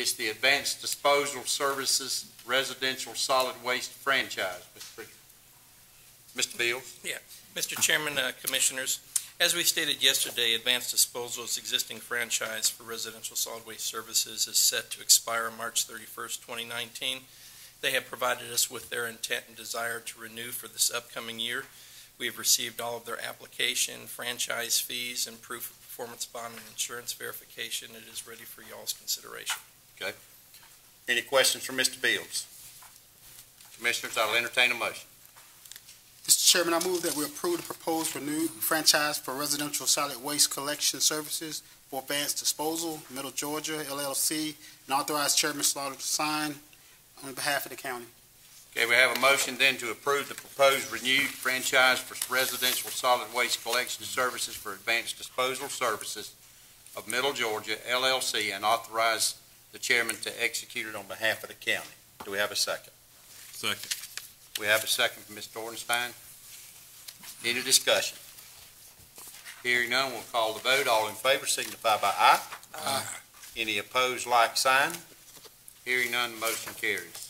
It's the Advanced Disposal Services Residential Solid Waste Franchise. Mr. Beals? Yeah. Mr. Chairman, Commissioners, as we stated yesterday, Advanced Disposal's existing franchise for residential solid waste services is set to expire March 31st, 2019. They have provided us with their intent and desire to renew for this upcoming year. We have received all of their application, franchise fees, and proof of performance bond and insurance verification. It is ready for y'all's consideration. Okay. Any questions from Mr. Beals? Commissioners, I'll entertain a motion. Mr. Chairman, I move that we approve the proposed renewed franchise for residential solid waste collection services for Advanced Disposal, Middle Georgia, LLC, and authorize Chairman Slaughter to sign on behalf of the county. Okay, we have a motion then to approve the proposed renewed franchise for residential solid waste collection services for Advanced Disposal Services of Middle Georgia, LLC, and authorize the chairman to execute it on behalf of the county. Do we have a second? Second. We have a second from Mr. Ordenstein. Any discussion? Hearing none, we'll call the vote. All in favor signify by aye. Aye. Any opposed, like sign. Hearing none, motion carries.